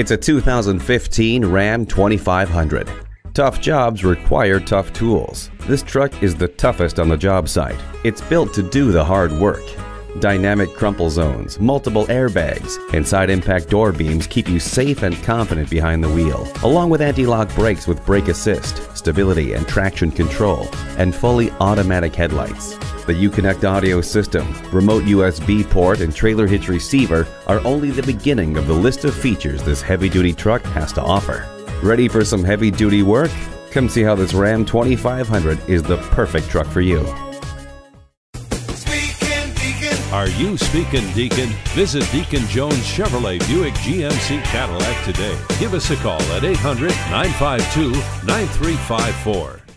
It's a 2015 Ram 2500. Tough jobs require tough tools. This truck is the toughest on the job site. It's built to do the hard work. Dynamic crumple zones, multiple airbags, and side impact door beams keep you safe and confident behind the wheel, along with anti-lock brakes with brake assist, stability and traction control, and fully automatic headlights. The UConnect audio system, remote USB port, and trailer hitch receiver are only the beginning of the list of features this heavy-duty truck has to offer. Ready for some heavy-duty work? Come see how this Ram 2500 is the perfect truck for you. Are you speaking, Deacon? Visit Deacon Jones Chevrolet Buick GMC Cadillac today. Give us a call at 800-952-9354.